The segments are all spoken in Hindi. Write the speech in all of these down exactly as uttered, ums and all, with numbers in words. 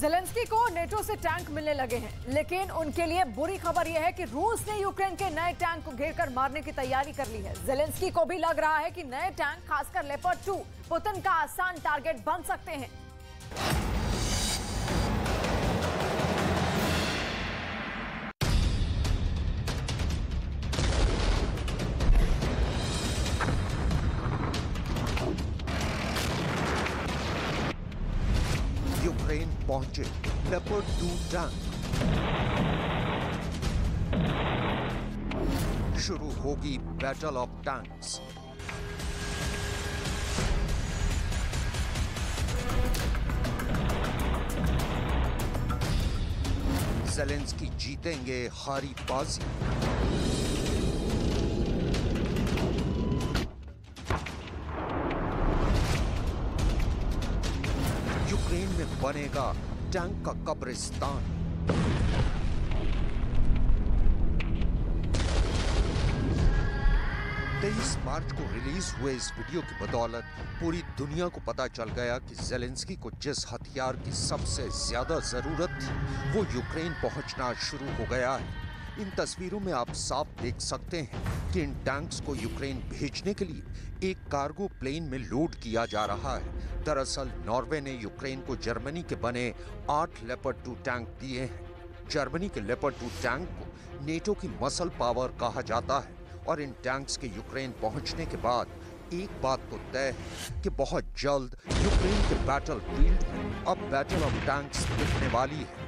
ज़ेलेंस्की को नेटो से टैंक मिलने लगे हैं, लेकिन उनके लिए बुरी खबर यह है कि रूस ने यूक्रेन के नए टैंक को घेरकर मारने की तैयारी कर ली है। ज़ेलेंस्की को भी लग रहा है कि नए टैंक, खासकर लेपर्ड टू, पुतिन का आसान टारगेट बन सकते हैं। यूक्रेन पहुंचे लेपर्ड टू टैंक, शुरू होगी बैटल ऑफ टैंक्स। ज़ेलेंस्की जीतेंगे हारी बाजी। यूक्रेन में बनेगा टैंक का कब्रिस्तान। तेईस मार्च को रिलीज हुए इस वीडियो की बदौलत पूरी दुनिया को पता चल गया कि ज़ेलेंस्की को जिस हथियार की सबसे ज्यादा जरूरत थी वो यूक्रेन पहुंचना शुरू हो गया है। इन तस्वीरों में आप साफ देख सकते हैं कि इन टैंक्स को यूक्रेन भेजने के लिए एक कार्गो प्लेन में लोड किया जा रहा है। दरअसल नॉर्वे ने यूक्रेन को जर्मनी के बने आठ लेपर्ड टू टैंक दिए हैं। जर्मनी के लेपर्ड टू टैंक को नेटो की मसल पावर कहा जाता है और इन टैंक्स के यूक्रेन पहुंचने के बाद एक बात तो तय है कि बहुत जल्द यूक्रेन के बैटल फील्ड में अब बैटल ऑफ टैंक्स दिखने वाली है।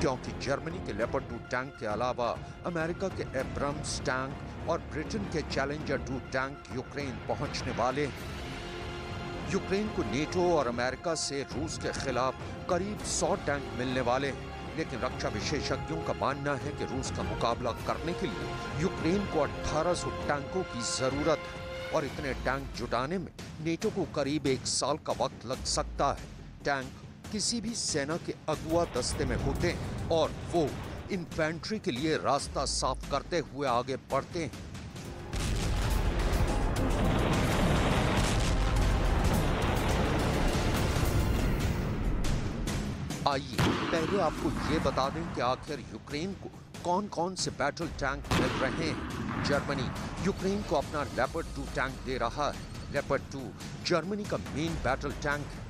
क्योंकि जर्मनी के लेपर्ड टू टैंक के अलावा अमेरिका के एब्रम्स टैंक और ब्रिटेन के चैलेंजर टू टैंक यूक्रेन पहुंचने वाले हैं। यूक्रेन को नेटो और अमेरिका से रूस के खिलाफ करीब सौ टैंक मिलने वाले हैं, लेकिन रक्षा विशेषज्ञों का मानना है कि रूस का मुकाबला करने के लिए यूक्रेन को अठारह सौ टैंकों की जरूरत है और इतने टैंक जुटाने में नेटो को करीब एक साल का वक्त लग सकता है। टैंक किसी भी सेना के अगुवा दस्ते में होते हैं और वो इन्फेंट्री के लिए रास्ता साफ करते हुए आगे बढ़ते हैं। आइए पहले आपको ये बता दें कि आखिर यूक्रेन को कौन कौन से बैटल टैंक मिल रहे हैं। जर्मनी यूक्रेन को अपना लेपर्ड टू टैंक दे रहा है। लेपर्ड टू जर्मनी का मेन बैटल टैंक है।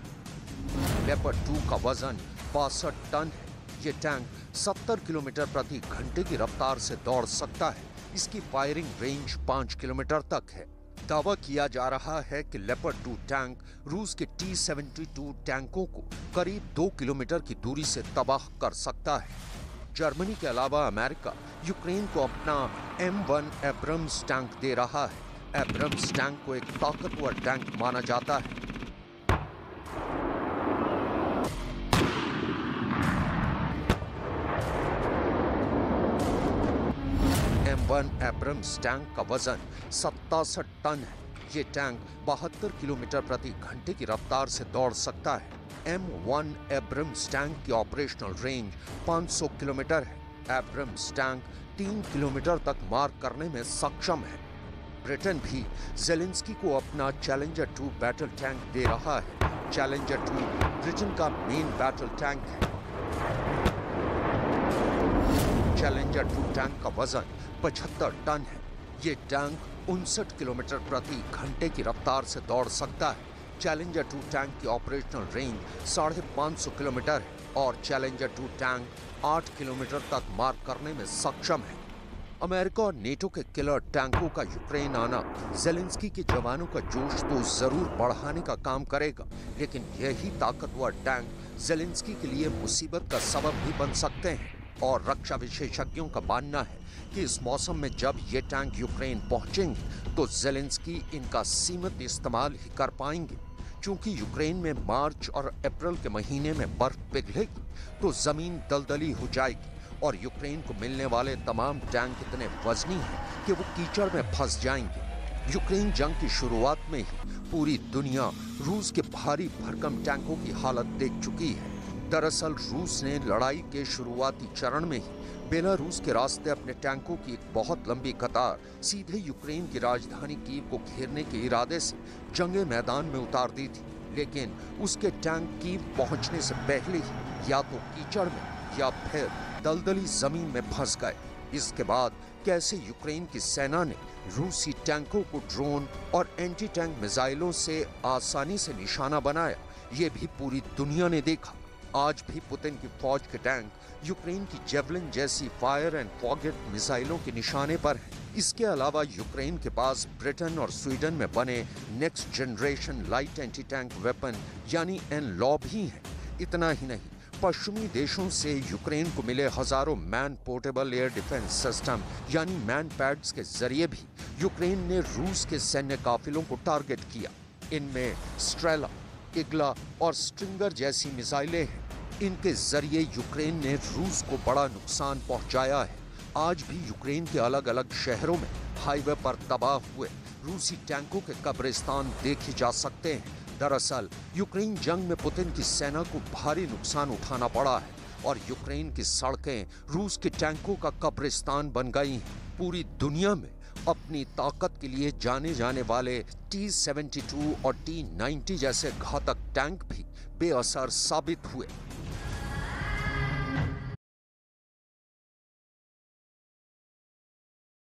लेपर्ड टू का वजन बासठ टन है। ये टैंक सत्तर किलोमीटर प्रति घंटे की रफ्तार से दौड़ सकता है। इसकी फायरिंग रेंज पाँच किलोमीटर तक है। दावा किया जा रहा है कि लेपर्ड टू टैंक रूस के टी बहत्तर टैंकों को करीब दो किलोमीटर की दूरी से तबाह कर सकता है। जर्मनी के अलावा अमेरिका यूक्रेन को अपना एम वन एब्रम्स टैंक दे रहा है। एब्रम्स टैंक को एक ताकतवर टैंक माना जाता है। एम वन एब्रम्स टैंक का वजन सत्तासठ टन है। ये टैंक बहत्तर किलोमीटर प्रति घंटे की रफ्तार से दौड़ सकता है। एम वन एब्रम्स टैंक की ऑपरेशनल रेंज पाँच सौ किलोमीटर है। एब्रम्स टैंक तीन किलोमीटर तक मार करने में सक्षम है। ब्रिटेन भी ज़ेलेंस्की को अपना चैलेंजर टू बैटल टैंक दे रहा है। चैलेंजर टू ब्रिटेन का मेन बैटल टैंक है। चैलेंजर टू टैंक का वजन पचहत्तर टन है। ये टैंक उनसठ किलोमीटर प्रति घंटे की रफ्तार से दौड़ सकता है। चैलेंजर टू टैंक की ऑपरेशनल रेंज साढ़े पाँच सौ किलोमीटर है और चैलेंजर टू टैंक आठ किलोमीटर तक मार करने में सक्षम है। अमेरिका और नेटो के किलर टैंकों का यूक्रेन आना ज़ेलेंस्की के जवानों का जोश तो जरूर बढ़ाने का काम करेगा, लेकिन यही ताकतवर टैंक ज़ेलेंस्की के लिए मुसीबत का सबब भी बन सकते हैं। और रक्षा विशेषज्ञों का मानना है कि इस मौसम में जब ये टैंक यूक्रेन पहुंचेंगे तो ज़ेलेंस्की इनका सीमित इस्तेमाल ही कर पाएंगे। क्योंकि यूक्रेन में मार्च और अप्रैल के महीने में बर्फ पिघलेगी तो ज़मीन दलदली हो जाएगी और यूक्रेन को मिलने वाले तमाम टैंक इतने वजनी हैं कि वो कीचड़ में फंस जाएंगे। यूक्रेन जंग की शुरुआत में ही पूरी दुनिया रूस के भारी भरकम टैंकों की हालत देख चुकी है। दरअसल रूस ने लड़ाई के शुरुआती चरण में ही बेलारूस के रास्ते अपने टैंकों की एक बहुत लंबी कतार सीधे यूक्रेन की राजधानी कीव को घेरने के इरादे से जंगे मैदान में उतार दी थी, लेकिन उसके टैंक कीव पहुंचने से पहले ही या तो कीचड़ में या फिर दलदली जमीन में फंस गए। इसके बाद कैसे यूक्रेन की सेना ने रूसी टैंकों को ड्रोन और एंटी टैंक मिसाइलों से आसानी से निशाना बनाया, ये भी पूरी दुनिया ने देखा। आज भी पुतिन की फौज के टैंक यूक्रेन की जेवलिन जैसी फायर एंड फॉरगेट मिसाइलों के निशाने पर हैं। इसके अलावा यूक्रेन के पास ब्रिटेन और स्वीडन में बने next generation light anti tank weapon यानी एन लॉ भी हैं। इतना ही नहीं, पश्चिमी देशों से यूक्रेन को मिले हजारों man portable air defence system यानी मैन पैड्स के जरिए भी यूक्रेन ने रूस के सैन्य काफिलों को टारगेट किया। इनमें स्ट्रेला, इगला और स्ट्रिंगर जैसी मिसाइलें हैं। इनके जरिए यूक्रेन ने रूस को बड़ा नुकसान पहुंचाया है। आज भी यूक्रेन के अलग अलग शहरों में हाईवे पर तबाह हुए रूसी टैंकों के कब्रिस्तान देखे जा सकते हैं। दरअसल यूक्रेन जंग में पुतिन की सेना को भारी नुकसान उठाना पड़ा है और यूक्रेन की सड़कें रूस के टैंकों का कब्रिस्तान बन गई हैं। पूरी दुनिया में अपनी ताकत के लिए जाने जाने वाले टी सेवेंटी टू और टी नाइनटी जैसे घातक टैंक भी बेअसर साबित हुए।